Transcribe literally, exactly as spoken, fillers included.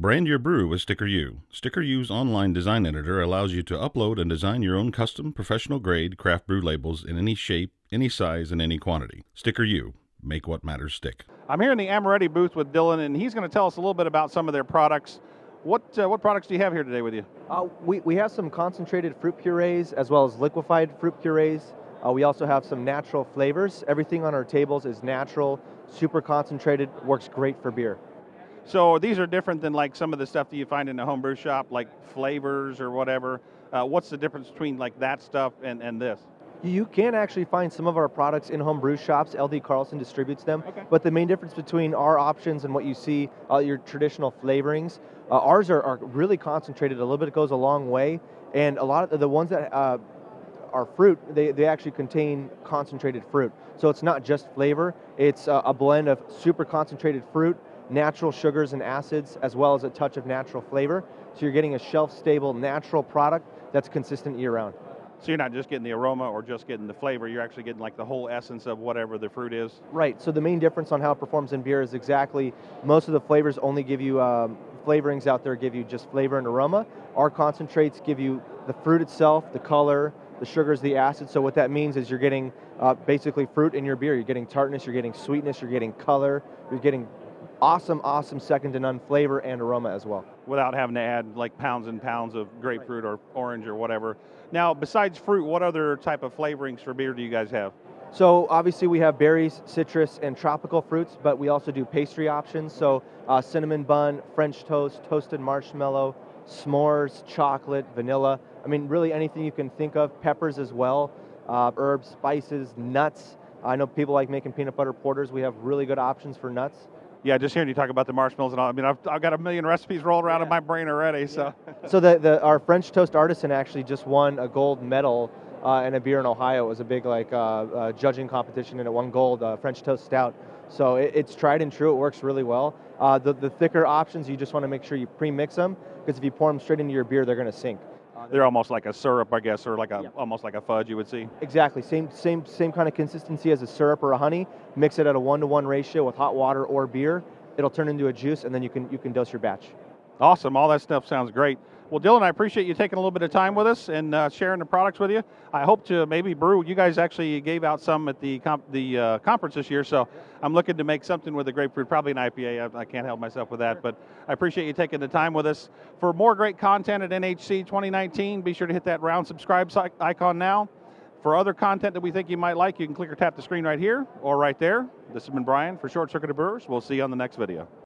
Brand your brew with StickerYou. StickerYou's online design editor allows you to upload and design your own custom, professional-grade craft brew labels in any shape, any size, and any quantity. StickerYou. Make what matters stick. I'm here in the Amoretti booth with Dylan, and he's going to tell us a little bit about some of their products. What uh, what products do you have here today with you? Uh, we, we have some concentrated fruit purees as well as liquefied fruit purees. Uh, we also have some natural flavors. Everything on our tables is natural, super concentrated, works great for beer. So these are different than like some of the stuff that you find in a homebrew shop, like flavors or whatever. Uh, what's the difference between like that stuff and, and this? You can actually find some of our products in homebrew shops. L D Carlson distributes them. Okay. But the main difference between our options and what you see, uh, your traditional flavorings, uh, ours are, are really concentrated. A little bit goes a long way. And a lot of the ones that uh, are fruit, they, they actually contain concentrated fruit. So it's not just flavor. It's uh, a blend of super concentrated fruit, natural sugars and acids, as well as a touch of natural flavor. So you're getting a shelf-stable, natural product that's consistent year-round. So you're not just getting the aroma or just getting the flavor, you're actually getting like the whole essence of whatever the fruit is? Right, so the main difference on how it performs in beer is exactly, most of the flavors only give you, um, flavorings out there give you just flavor and aroma. Our concentrates give you the fruit itself, the color, the sugars, the acids. So what that means is you're getting uh, basically fruit in your beer. You're getting tartness, you're getting sweetness, you're getting color, you're getting awesome, awesome second to none flavor and aroma as well. Without having to add like pounds and pounds of grapefruit or orange or whatever. Now, besides fruit, what other type of flavorings for beer do you guys have? So obviously we have berries, citrus, and tropical fruits, but we also do pastry options. So uh, cinnamon bun, French toast, toasted marshmallow, s'mores, chocolate, vanilla. I mean, really anything you can think of, peppers as well, uh, herbs, spices, nuts. I know people like making peanut butter porters. We have really good options for nuts. Yeah, just hearing you talk about the marshmallows and all, I mean, I've, I've got a million recipes rolling around yeah. in my brain already, so. Yeah. So the, the, our French Toast Artisan actually just won a gold medal uh, in a beer in Ohio. It was a big, like, uh, uh, judging competition, and it won gold, uh, French Toast Stout. So it, it's tried and true. It works really well. Uh, the, the thicker options, you just want to make sure you pre-mix them, because if you pour them straight into your beer, they're going to sink. They're almost like a syrup, I guess, or like a, yeah. almost like a fudge you would see? Exactly. Same same, same kind of consistency as a syrup or a honey. Mix it at a one-to-one ratio with hot water or beer. It'll turn into a juice, and then you can, you can dose your batch. Awesome. All that stuff sounds great. Well, Dylan, I appreciate you taking a little bit of time with us and uh, sharing the products with you. I hope to maybe brew. You guys actually gave out some at the comp the uh, conference this year, so I'm looking to make something with a grapefruit, probably an I P A. I, I can't help myself with that, but I appreciate you taking the time with us. For more great content at N H C twenty nineteen, be sure to hit that round subscribe icon now. For other content that we think you might like, you can click or tap the screen right here or right there. This has been Brian for Short Circuited Brewers. We'll see you on the next video.